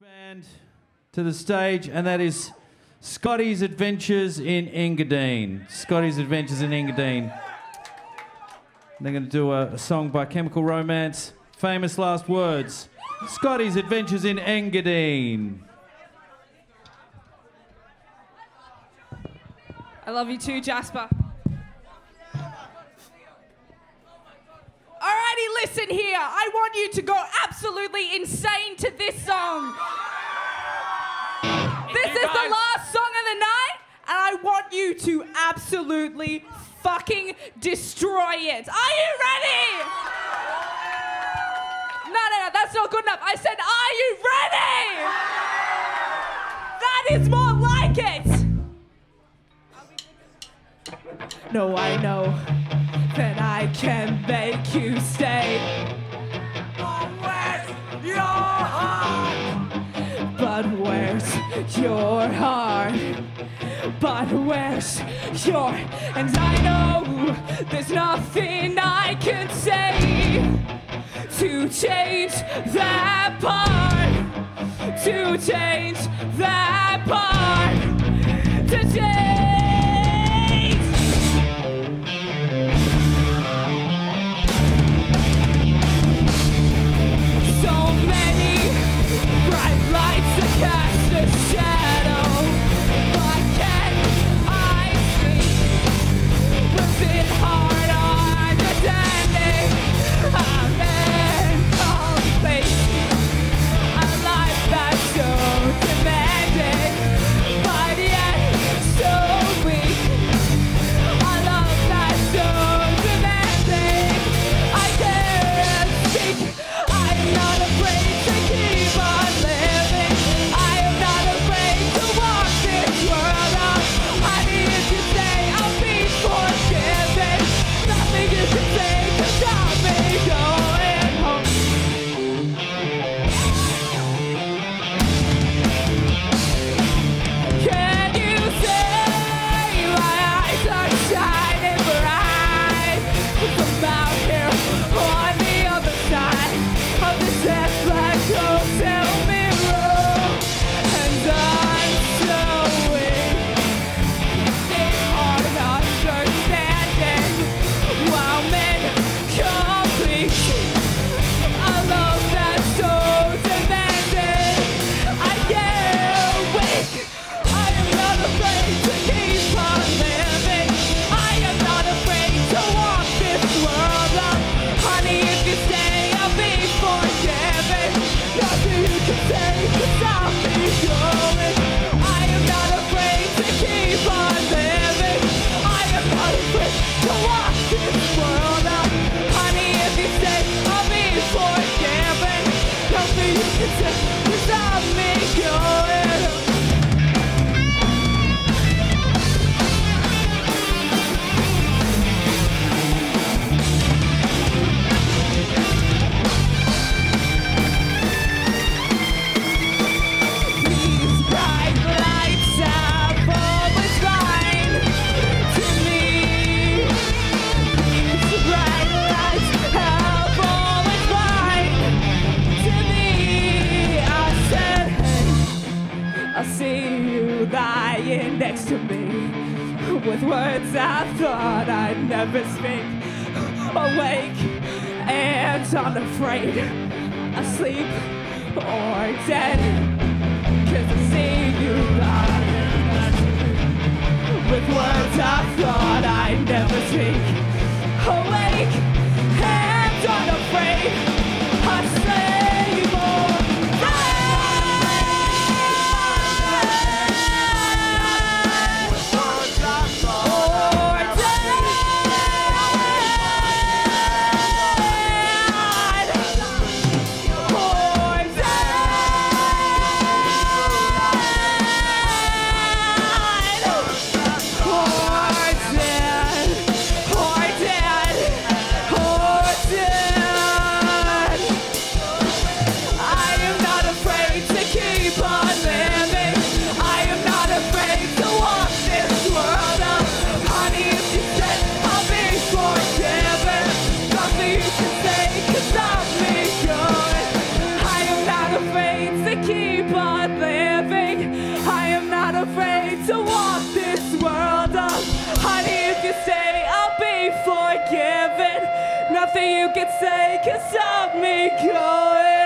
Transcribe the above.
Band to the stage, and that is Scotty's Adventures in Engadine. Scotty's Adventures in Engadine. They're going to do a song by Chemical Romance. Famous last words. Scotty's Adventures in Engadine. I love you too, Jasper. Alrighty, listen here. I want you to go absolutely insane to this song. This is the last song of the night, and I want you to absolutely fucking destroy it. Are you ready? No, that's not good enough. I said, are you ready? That is more like it. No, I know that I can make you stay. Where's your heart? But where's your heart? But where's your... And I know there's nothing I can say to change that part, to change that part, to change. Next to me, with words I thought I'd never speak. Awake and unafraid, asleep or dead. 'Cause I see you lying. With words I thought I'd never speak. Awake and unafraid, asleep or dead. nothing you could say can stop me going.